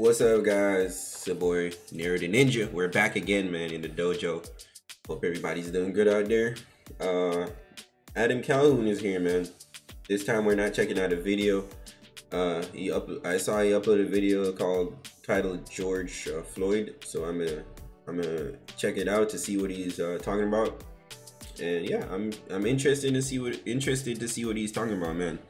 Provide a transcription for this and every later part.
What's up, guys? It's your boy Nerd and Ninja. We're back again, man, in the dojo. Hope everybody's doing good out there. Adam Calhoun is here, man. This time we're not checking out a video. I saw he uploaded a video titled George Floyd, so I'm gonna check it out to see what he's talking about. And yeah, I'm interested to see what he's talking about, man,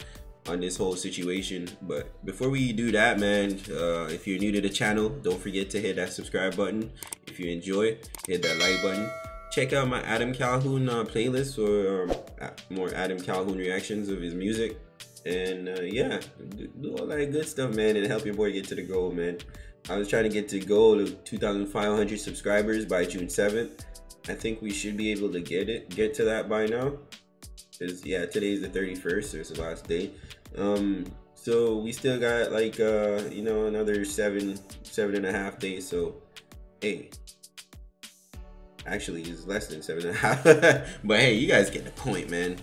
on this whole situation. But before we do that, man, if you're new to the channel, don't forget to hit that subscribe button. If you enjoy, hit that like button. Check out my Adam Calhoun playlist for more Adam Calhoun reactions of his music. And yeah, do all that good stuff, man, and help your boy get to the goal, man. I was trying to get to goal of 2,500 subscribers by June 7th. I think we should be able to get to that by now. Cause yeah, today's the 31st, so it's the last day. So we still got like you know, another seven and a half days. So hey, actually it's less than 7.5. But hey, you guys get the point, man,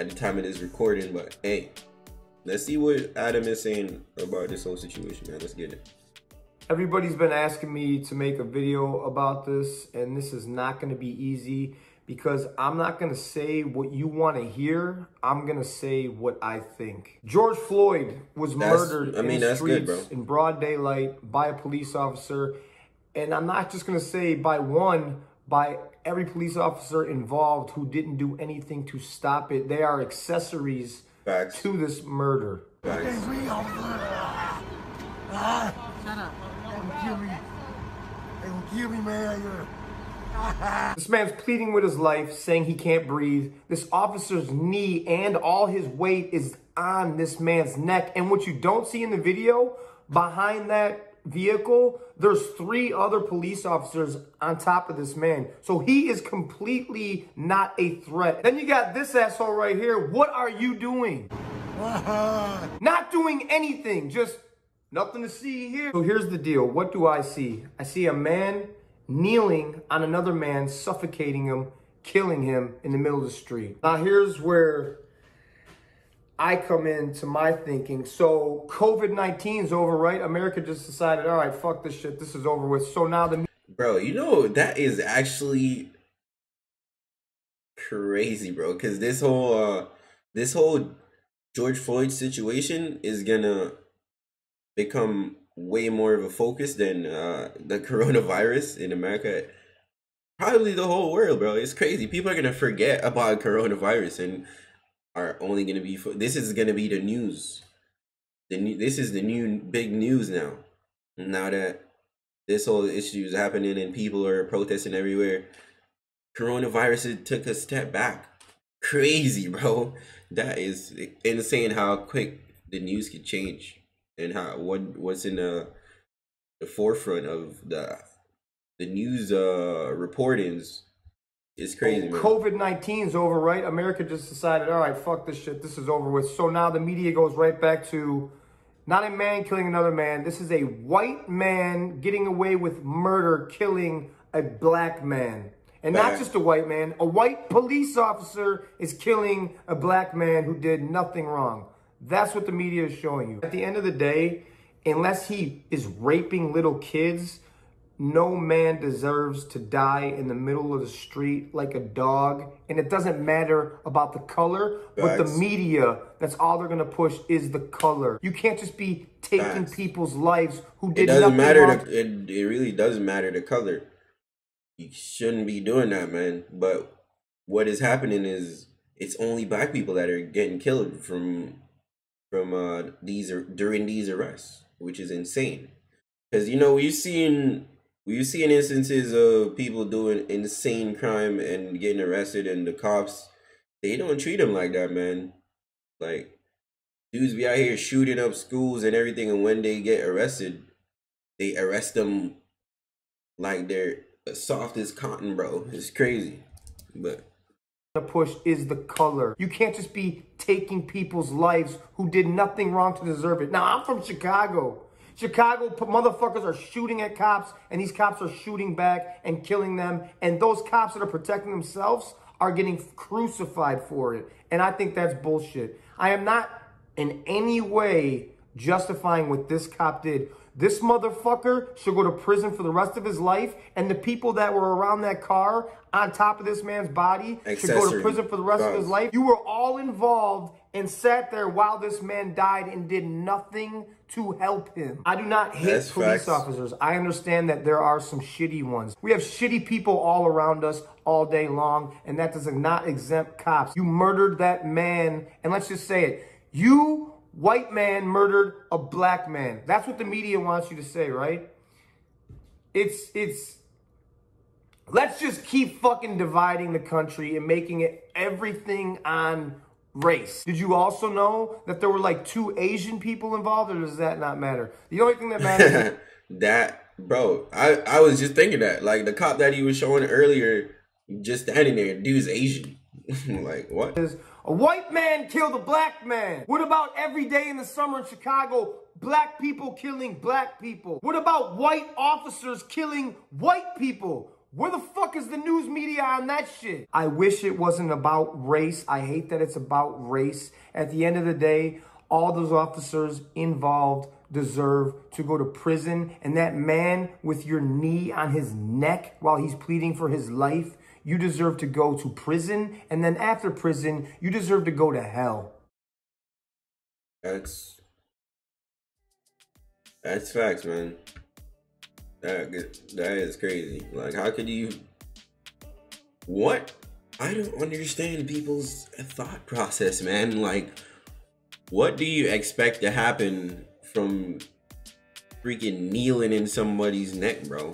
at the time of this recording. But hey, let's see what Adam is saying about this whole situation, man. Let's get it. Everybody's been asking me to make a video about this, and this is not going to be easy, because I'm not going to say what you want to hear. I'm going to say what I think. George Floyd was murdered in the streets in broad daylight by a police officer. And I'm not just going to say by one, by every police officer involved who didn't do anything to stop it. They are accessories to this murder. Facts. Shut up. They will kill me. They will kill me, man. This man's pleading with his life, saying he can't breathe. This officer's knee and all his weight is on this man's neck. And what you don't see in the video, behind that vehicle, there's three other police officers on top of this man. So he is completely not a threat. Then you got this asshole right here. What are you doing? Not doing anything. Just nothing to see here. So here's the deal. What do I see? I see a man kneeling on another man, suffocating him, killing him in the middle of the street. Now here's where I come into my thinking. So COVID-19 is over, right? America just decided, all right, fuck this shit, this is over with. So now the... Bro, you know, that is actually crazy, bro. Because this whole George Floyd situation is gonna become way more of a focus than the coronavirus in America, probably the whole world, bro. It's crazy. People are gonna forget about coronavirus and are only gonna be... This is gonna be the news. This is the new big news now. Now that this whole issue is happening and people are protesting everywhere, coronavirus took a step back. Crazy, bro. That is insane how quick the news could change. And how what's in the forefront of the news reportings is crazy. COVID-19 is over, right? America just decided, all right, fuck this shit, this is over with. So now the media goes right back to not a man killing another man. This is a white man getting away with murder, killing a black man. And not just a white man, a white police officer is killing a black man who did nothing wrong. That's what the media is showing you. At the end of the day, unless he is raping little kids, no man deserves to die in the middle of the street like a dog. And it doesn't matter about the color, but the media, that's all they're going to push is the color. You can't just be taking people's lives who did nothing wrong. It really doesn't matter the color. You shouldn't be doing that, man. But what is happening is it's only black people that are getting killed during these arrests, which is insane. Because, you know, we've seen instances of people doing insane crime and getting arrested, and the cops, they don't treat them like that, man. Like, dudes be out here shooting up schools and everything, and when they get arrested, they arrest them like they're soft as cotton, bro. It's crazy. But the push is the color. You can't just be taking people's lives who did nothing wrong to deserve it. Now, I'm from Chicago. Chicago motherfuckers are shooting at cops, and these cops are shooting back and killing them. And those cops that are protecting themselves are getting crucified for it. And I think that's bullshit. I am not in any way justifying what this cop did. This motherfucker should go to prison for the rest of his life, and the people that were around that car on top of this man's body should go to prison for the rest of his life. You were all involved and sat there while this man died and did nothing to help him. I do not hate police officers. I understand that there are some shitty ones. We have shitty people all around us all day long, and that does not exempt cops. You murdered that man, and let's just say it. You, white man, murdered a black man. That's what the media wants you to say, right? Let's just keep fucking dividing the country and making it everything on race. Did you also know that there were like 2 Asian people involved, or does that not matter? The only thing that matters bro, I was just thinking that. Like the cop that he was showing earlier, just standing there, dude's Asian. Like what? A white man killed a black man. What about every day in the summer in Chicago, black people killing black people? What about white officers killing white people? Where the fuck is the news media on that shit? I wish it wasn't about race. I hate that it's about race. At the end of the day, all those officers involved deserve to go to prison. And that man with your knee on his neck while he's pleading for his life, you deserve to go to prison. And then after prison, you deserve to go to hell. That's facts, man. That is crazy. Like, how could you? What? I don't understand people's thought process, man. Like, what do you expect to happen from freaking kneeling in somebody's neck, bro?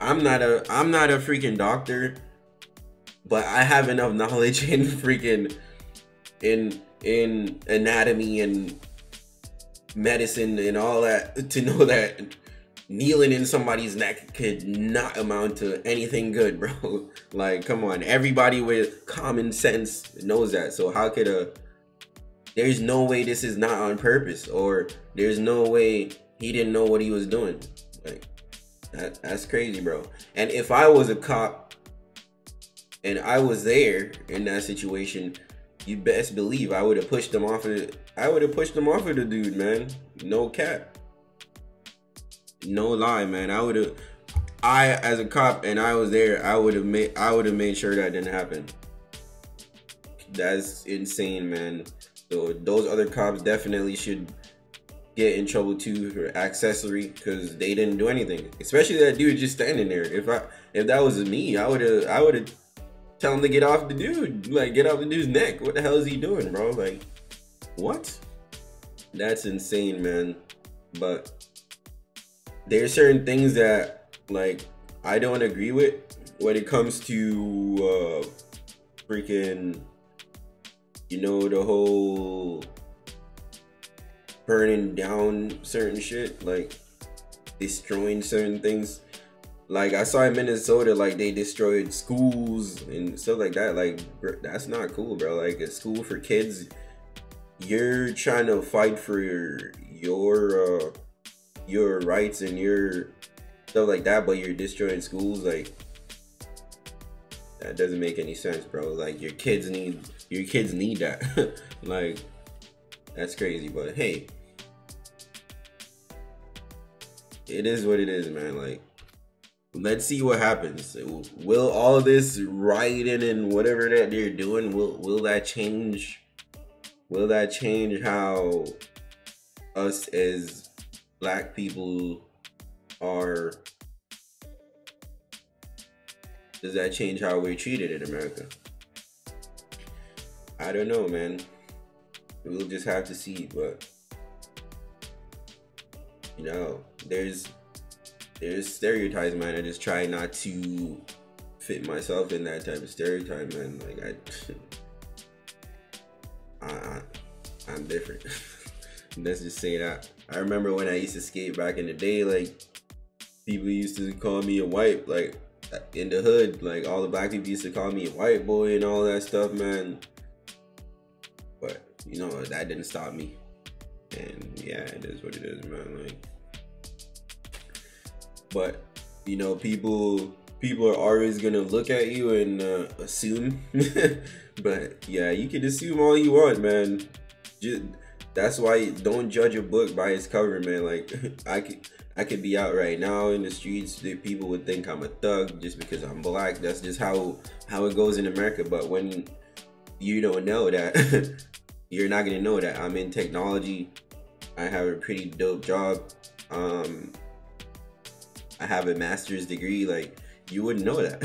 I'm not a freaking doctor, but I have enough knowledge in freaking in anatomy and medicine and all that to know that kneeling in somebody's neck could not amount to anything good, bro. Like, come on, everybody with common sense knows that. So how could there's no way this is not on purpose, or there's no way he didn't know what he was doing. Like, that's crazy, bro. And if I was a cop and I was there in that situation, you best believe I would have pushed them off of it. I would have pushed them off of the dude, man. No cap. No lie, man. As a cop and I was there, I would have made sure that didn't happen. That's insane, man. So those other cops definitely should get in trouble too for accessory, because they didn't do anything. Especially that dude just standing there. If that was me, I would have tell him to get off the dude. Like, get off the dude's neck. What the hell is he doing, bro? Like, what? That's insane, man. But there's certain things that, like, I don't agree with when it comes to freaking, you know, the whole burning down certain shit, like destroying certain things. Like, I saw in Minnesota, like, they destroyed schools and stuff like that. Like, that's not cool, bro. Like, a school for kids, you're trying to fight for your rights and your stuff like that, but you're destroying schools. Like, that doesn't make any sense, bro. Like, your kids need that. Like, that's crazy. But hey, it is what it is, man. Like, let's see what happens. Will all this rioting and whatever that they're doing, will that change? Will that change how us as black people are? Does that change how we're treated in America? I don't know, man. We'll just have to see. But you know, there's stereotypes, man. I just try not to fit myself in that type of stereotype, man. Like, I'm different. Let's just say that. I remember when I used to skate back in the day, like, people used to call me a white, like, in the hood, like, all the black people used to call me a white boy and all that stuff, man. But, you know, that didn't stop me. And yeah, it is what it is, man. Like, but You know, people are always gonna look at you and assume. But yeah, you can assume all you want, man. Just, that's why don't judge a book by its cover, man. Like, I could be out right now in the streets, people would think I'm a thug just because I'm black. That's just how it goes in America. But when you don't know that, you're not gonna know that. I'm in technology. I have a pretty dope job. I have a master's degree. Like, you wouldn't know that.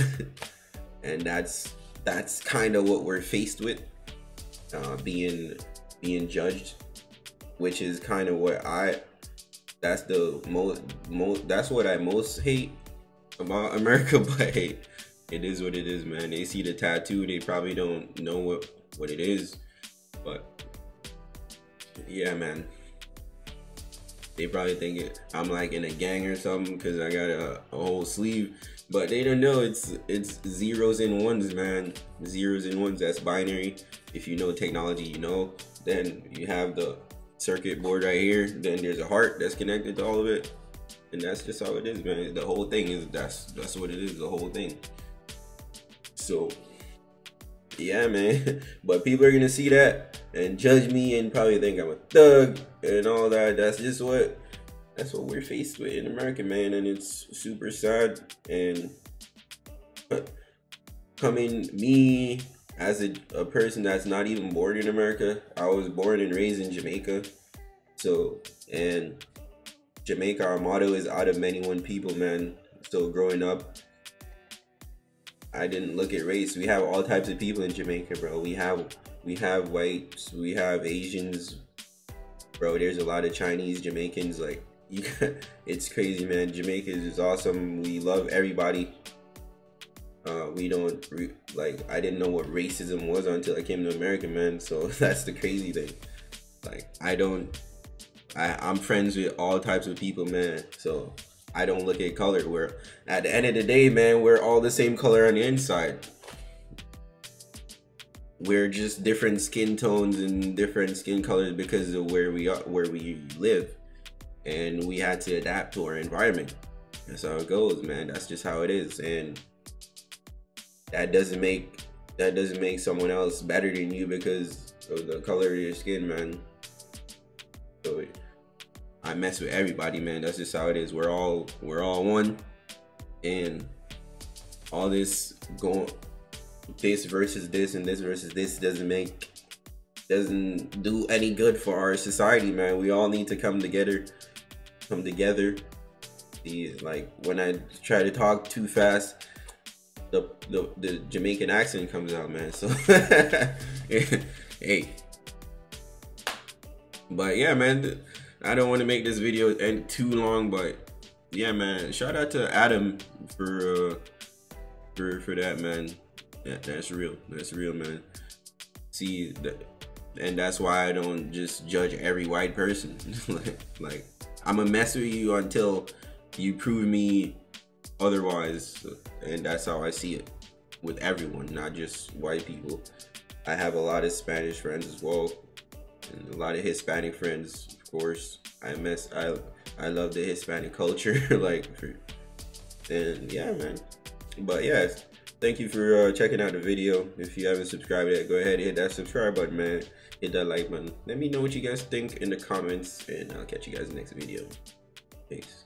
And that's kind of what we're faced with, being judged, which is kind of what that's what I most hate about America. But hey, it is what it is, man. They see the tattoo, they probably don't know what it is, but yeah, man, they probably think I'm like in a gang or something because I got a whole sleeve, but they don't know it's zeros and ones, man. Zeros and ones, that's binary. If you know technology, you know. Then you have the circuit board right here, then there's a heart that's connected to all of it, and that's just how it is, man. The whole thing is that's what it is, the whole thing. So yeah, man. But people are gonna see that and judge me and probably think I'm a thug and all that. That's just what we're faced with in America, man, and it's super sad. And coming me as a person that's not even born in America, I was born and raised in Jamaica. So, and Jamaica, our motto is out of many one people, man. So growing up, I didn't look at race. We have all types of people in Jamaica, bro. We have whites, we have Asians, bro. There's a lot of Chinese, Jamaicans. Like, it's crazy, man. Jamaica is awesome. We love everybody. Like, I didn't know what racism was until I came to America, man. So that's the crazy thing. Like, I'm friends with all types of people, man. So I don't look at color. We're, at the end of the day, man, we're all the same color on the inside. We're just different skin tones and different skin colors because of where we live, and we had to adapt to our environment. That's how it goes, man. That's just how it is. And that doesn't make someone else better than you because of the color of your skin, man. So I mess with everybody, man. That's just how it is. We're all one. And all this going, this versus this and this versus this, doesn't do any good for our society, man. We all need to come together. These, like, when I try to talk too fast, the Jamaican accent comes out, man. So hey, but yeah, man, I don't want to make this video end too long, but yeah, man, shout out to Adam for that, man. That's real, man. See, and that's why I don't just judge every white person. like I'm gonna mess with you until you prove me otherwise, and that's how I see it with everyone, not just white people. I have a lot of Spanish friends as well, and a lot of Hispanic friends, of course. I love the Hispanic culture. Like, and yeah, man. But yeah, thank you for checking out the video. If you haven't subscribed yet, go ahead and hit that subscribe button, man. Hit that like button. Let me know what you guys think in the comments, and I'll catch you guys in the next video. Peace.